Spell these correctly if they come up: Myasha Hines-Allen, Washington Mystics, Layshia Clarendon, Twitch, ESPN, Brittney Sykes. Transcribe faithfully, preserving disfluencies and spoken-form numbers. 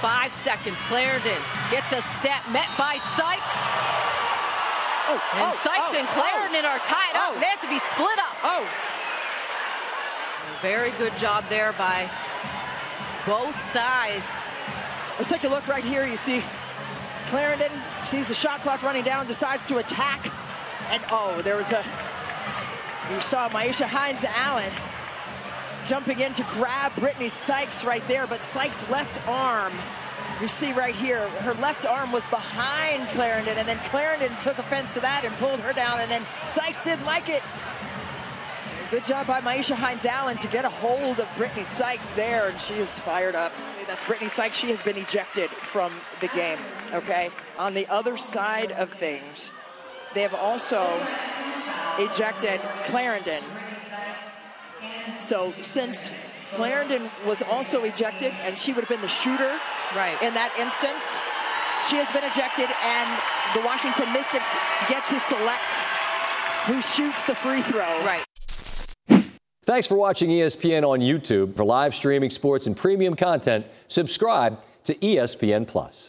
Five seconds. Clarendon gets a step, met by Sykes. Oh, and oh, Sykes oh, and Clarendon oh, are tied up. Oh, they have to be split up. Oh. Very good job there by both sides. Let's take a look right here. You see Clarendon sees the shot clock running down, decides to attack. And oh, there was a, you saw Myasha Hines-Allen jumping in to grab Brittney Sykes right there, but Sykes' left arm, you see right here, her left arm was behind Clarendon, and then Clarendon took offense to that and pulled her down, and then Sykes didn't like it. Good job by Myasha Hines-Allen to get a hold of Brittney Sykes there, and she is fired up. That's Brittney Sykes. She has been ejected from the game, okay? On the other side of things, they have also ejected Clarendon. So since Clarendon was also ejected, and she would have been the shooter right in that instance, she has been ejected, and the Washington Mystics get to select who shoots the free throw. Right. Thanks for watching E S P N on YouTube. For live streaming, sports, and premium content, subscribe to E S P N Plus.